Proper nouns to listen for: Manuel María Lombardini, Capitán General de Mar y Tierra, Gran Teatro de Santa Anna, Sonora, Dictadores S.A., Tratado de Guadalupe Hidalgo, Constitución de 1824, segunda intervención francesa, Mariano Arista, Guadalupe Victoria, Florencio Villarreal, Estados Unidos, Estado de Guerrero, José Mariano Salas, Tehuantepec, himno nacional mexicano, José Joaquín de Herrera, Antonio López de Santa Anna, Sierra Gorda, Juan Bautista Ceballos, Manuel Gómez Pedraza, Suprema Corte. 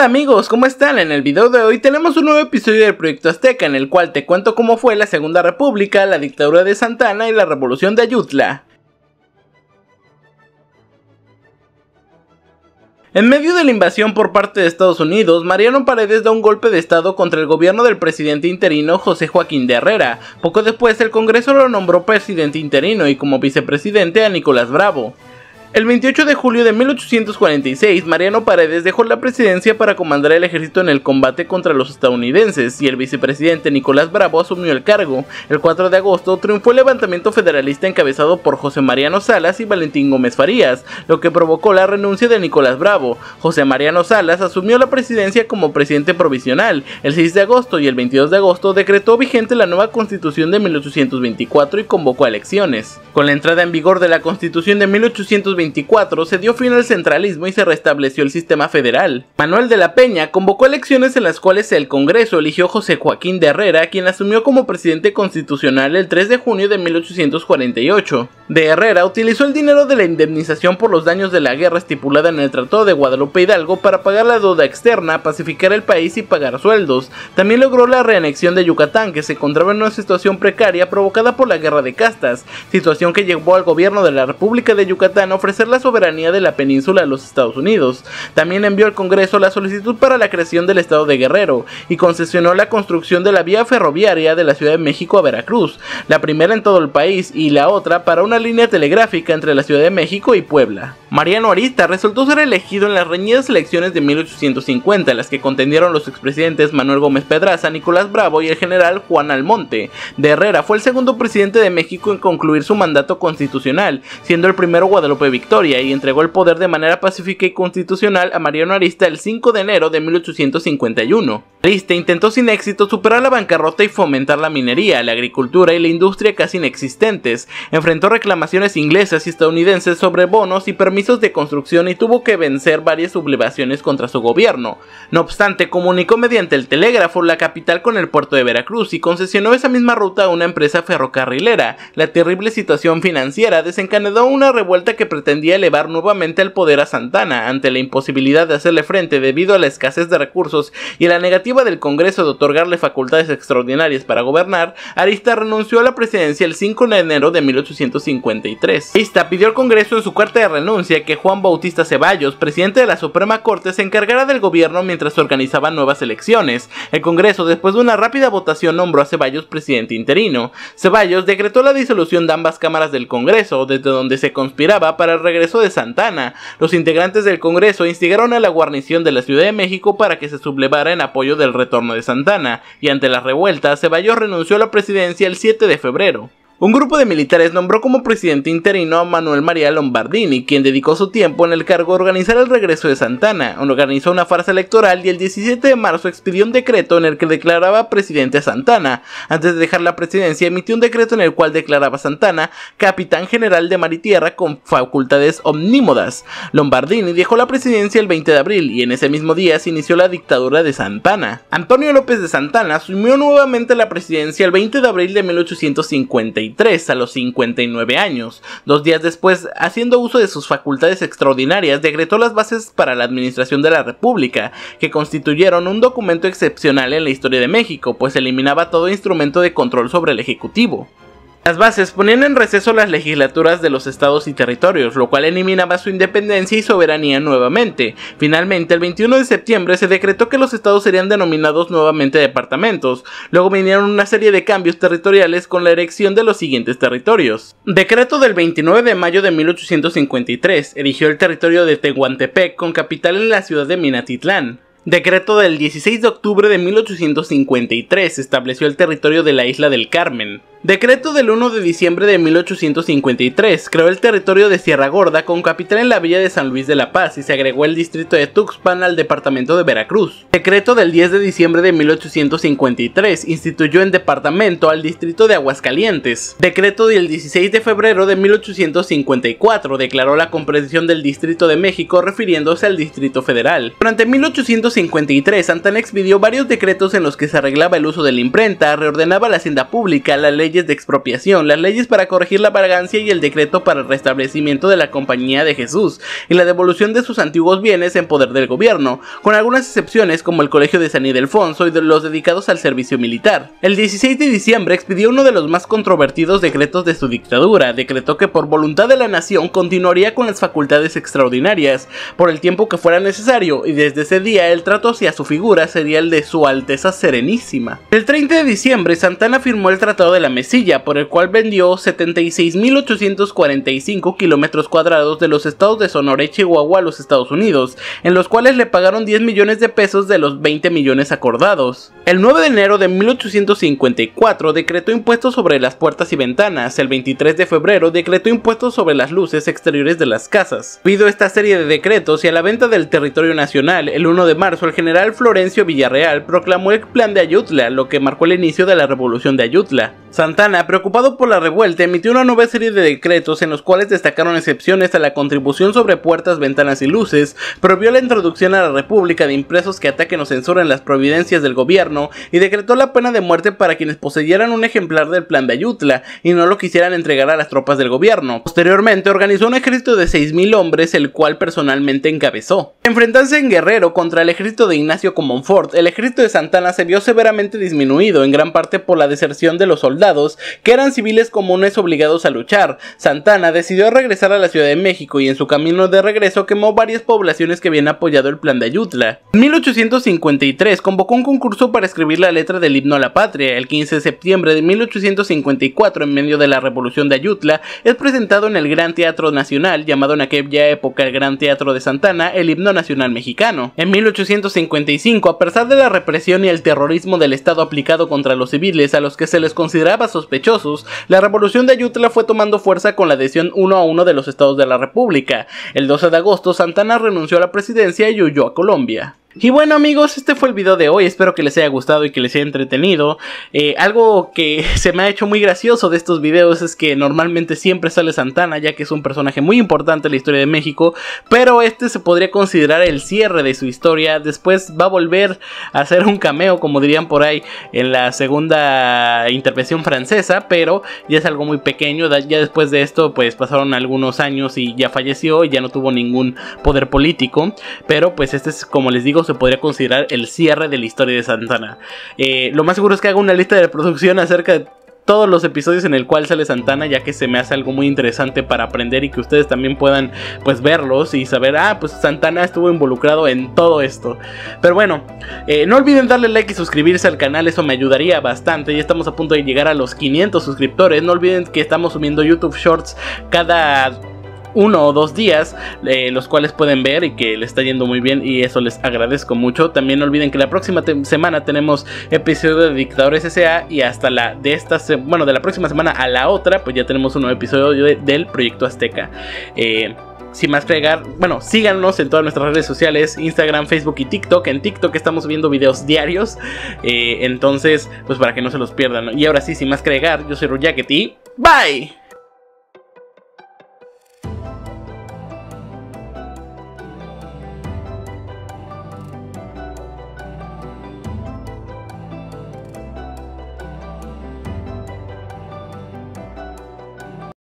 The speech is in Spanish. Hola amigos, ¿cómo están? En el video de hoy tenemos un nuevo episodio del Proyecto Azteca en el cual te cuento cómo fue la Segunda República, la dictadura de Santa Anna y la revolución de Ayutla. En medio de la invasión por parte de Estados Unidos, Mariano Paredes da un golpe de estado contra el gobierno del presidente interino José Joaquín de Herrera. Poco después el Congreso lo nombró presidente interino y como vicepresidente a Nicolás Bravo. El 28 de julio de 1846, Mariano Paredes dejó la presidencia para comandar el ejército en el combate contra los estadounidenses y el vicepresidente Nicolás Bravo asumió el cargo. El 4 de agosto triunfó el levantamiento federalista encabezado por José Mariano Salas y Valentín Gómez Farías, lo que provocó la renuncia de Nicolás Bravo. José Mariano Salas asumió la presidencia como presidente provisional. El 6 de agosto y el 22 de agosto decretó vigente la nueva Constitución de 1824 y convocó a elecciones. Con la entrada en vigor de la Constitución de 1824 se dio fin al centralismo y se restableció el sistema federal. Manuel de la Peña convocó elecciones en las cuales el Congreso eligió a José Joaquín de Herrera, quien asumió como presidente constitucional el 3 de junio de 1848. De Herrera utilizó el dinero de la indemnización por los daños de la guerra estipulada en el Tratado de Guadalupe Hidalgo para pagar la deuda externa, pacificar el país y pagar sueldos. También logró la reanexión de Yucatán, que se encontraba en una situación precaria provocada por la Guerra de Castas, situación que llevó al gobierno de la República de Yucatán a ofrecer la soberanía de la península a los Estados Unidos. También envió al Congreso la solicitud para la creación del Estado de Guerrero y concesionó la construcción de la vía ferroviaria de la Ciudad de México a Veracruz, la primera en todo el país y la otra para una línea telegráfica entre la Ciudad de México y Puebla. Mariano Arista resultó ser elegido en las reñidas elecciones de 1850, en las que contendieron los expresidentes Manuel Gómez Pedraza, Nicolás Bravo y el general Juan Almonte. De Herrera fue el segundo presidente de México en concluir su mandato constitucional, siendo el primero Guadalupe Victoria, y entregó el poder de manera pacífica y constitucional a Mariano Arista el 5 de enero de 1851. Arista intentó sin éxito superar la bancarrota y fomentar la minería, la agricultura y la industria casi inexistentes. Enfrentó reclamaciones inglesas y estadounidenses sobre bonos y permisos de construcción y tuvo que vencer varias sublevaciones contra su gobierno. No obstante, comunicó mediante el telégrafo la capital con el puerto de Veracruz y concesionó esa misma ruta a una empresa ferrocarrilera. La terrible situación financiera desencadenó una revuelta que pretendía elevar nuevamente el poder a Santa Anna ante la imposibilidad de hacerle frente debido a la escasez de recursos y a la negativa del Congreso de otorgarle facultades extraordinarias para gobernar. Arista renunció a la presidencia el 5 de enero de 1853. Arista pidió al Congreso en su carta de renuncia que Juan Bautista Ceballos, presidente de la Suprema Corte, se encargara del gobierno mientras se organizaban nuevas elecciones. El Congreso, después de una rápida votación, nombró a Ceballos presidente interino. Ceballos decretó la disolución de ambas cámaras del Congreso, desde donde se conspiraba para el regreso de Santa Anna. Los integrantes del Congreso instigaron a la guarnición de la Ciudad de México para que se sublevara en apoyo del retorno de Santa Anna, y ante la revuelta, Ceballos renunció a la presidencia el 7 de febrero. Un grupo de militares nombró como presidente interino a Manuel María Lombardini, quien dedicó su tiempo en el cargo a organizar el regreso de Santa Anna. Organizó una farsa electoral y el 17 de marzo expidió un decreto en el que declaraba presidente a Santa Anna. Antes de dejar la presidencia emitió un decreto en el cual declaraba a Santa Anna Capitán General de Mar y Tierra con facultades omnímodas. Lombardini dejó la presidencia el 20 de abril y en ese mismo día se inició la dictadura de Santa Anna. Antonio López de Santa Anna asumió nuevamente la presidencia el 20 de abril de 1853. A los 59 años. Dos días después, haciendo uso de sus facultades extraordinarias, decretó las bases para la administración de la República, que constituyeron un documento excepcional en la historia de México, pues eliminaba todo instrumento de control sobre el Ejecutivo. Las bases ponían en receso las legislaturas de los estados y territorios, lo cual eliminaba su independencia y soberanía nuevamente. Finalmente, el 21 de septiembre se decretó que los estados serían denominados nuevamente departamentos. Luego vinieron una serie de cambios territoriales con la erección de los siguientes territorios. Decreto del 29 de mayo de 1853, erigió el territorio de Tehuantepec con capital en la ciudad de Minatitlán. Decreto del 16 de octubre de 1853, estableció el territorio de la isla del Carmen. Decreto del 1 de diciembre de 1853, creó el territorio de Sierra Gorda con capital en la villa de San Luis de la Paz y se agregó el distrito de Tuxpan al departamento de Veracruz. Decreto del 10 de diciembre de 1853, instituyó en departamento al distrito de Aguascalientes. Decreto del 16 de febrero de 1854, declaró la comprensión del Distrito de México refiriéndose al Distrito Federal. Durante 1853, Santa Anna expidió varios decretos en los que se arreglaba el uso de la imprenta, reordenaba la hacienda pública, la ley leyes de expropiación, las leyes para corregir la vagancia y el decreto para el restablecimiento de la Compañía de Jesús y la devolución de sus antiguos bienes en poder del gobierno, con algunas excepciones como el Colegio de San Ildefonso y de los dedicados al servicio militar. El 16 de diciembre expidió uno de los más controvertidos decretos de su dictadura, decretó que por voluntad de la nación continuaría con las facultades extraordinarias, por el tiempo que fuera necesario, y desde ese día el trato hacia su figura sería el de Su Alteza Serenísima. El 30 de diciembre Santa Anna firmó el Tratado de la Mesilla, por el cual vendió 76.845 kilómetros cuadrados de los estados de Sonora y Chihuahua a los Estados Unidos, en los cuales le pagaron 10 millones de pesos de los 20 millones acordados. El 9 de enero de 1854 decretó impuestos sobre las puertas y ventanas, el 23 de febrero decretó impuestos sobre las luces exteriores de las casas. Debido a esta serie de decretos y a la venta del territorio nacional, el 1 de marzo el general Florencio Villarreal proclamó el Plan de Ayutla, lo que marcó el inicio de la Revolución de Ayutla. Santa Anna, preocupado por la revuelta, emitió una nueva serie de decretos en los cuales destacaron excepciones a la contribución sobre puertas, ventanas y luces, prohibió la introducción a la República de impresos que ataquen o censuren las providencias del gobierno y decretó la pena de muerte para quienes poseyeran un ejemplar del Plan de Ayutla y no lo quisieran entregar a las tropas del gobierno. Posteriormente organizó un ejército de 6.000 hombres, el cual personalmente encabezó. Enfrentándose en Guerrero contra el ejército de Ignacio Comonfort, el ejército de Santa Anna se vio severamente disminuido, en gran parte por la deserción de los soldados, que eran civiles comunes obligados a luchar. Santa Anna decidió regresar a la Ciudad de México y en su camino de regreso quemó varias poblaciones que habían apoyado el Plan de Ayutla. En 1853 convocó un concurso para escribir la letra del himno a la patria. El 15 de septiembre de 1854, en medio de la Revolución de Ayutla, es presentado en el Gran Teatro Nacional, llamado en aquella época el Gran Teatro de Santa Anna, el himno nacional mexicano. En 1855, a pesar de la represión y el terrorismo del Estado aplicado contra los civiles a los que se les consideraba sospechosos, la Revolución de Ayutla fue tomando fuerza con la adhesión uno a uno de los estados de la República. El 12 de agosto, Santa Anna renunció a la presidencia y huyó a Colombia. Y bueno amigos, este fue el video de hoy, espero que les haya gustado y que les haya entretenido. Algo que se me ha hecho muy gracioso de estos videos es que normalmente siempre sale Santa Anna, ya que es un personaje muy importante en la historia de México, pero este se podría considerar el cierre de su historia. Después va a volver a hacer un cameo, como dirían por ahí, en la segunda intervención francesa, pero ya es algo muy pequeño. Ya después de esto pues pasaron algunos años y ya falleció y ya no tuvo ningún poder político, pero pues este es, como les digo, se podría considerar el cierre de la historia de Santa Anna. Lo más seguro es que haga una lista de reproducción acerca de todos los episodios en el cual sale Santa Anna, ya que se me hace algo muy interesante para aprender y que ustedes también puedan pues verlos y saber, pues Santa Anna estuvo involucrado en todo esto. Pero bueno, no olviden darle like y suscribirse al canal, eso me ayudaría bastante. Ya estamos a punto de llegar a los 500 suscriptores. No olviden que estamos subiendo YouTube Shorts cada 1 o 2 días, los cuales pueden ver y que les está yendo muy bien y eso les agradezco mucho. También no olviden que la próxima semana tenemos episodio de Dictadores S.A. y hasta la de esta bueno, de la próxima semana a la otra pues ya tenemos un nuevo episodio del Proyecto Azteca. Sin más que agregar, bueno, síganos en todas nuestras redes sociales, Instagram, Facebook y TikTok. En TikTok estamos subiendo videos diarios, entonces pues para que no se los pierdan, ¿no? Y ahora sí, sin más que agregar, yo soy Ruyaqueti, bye.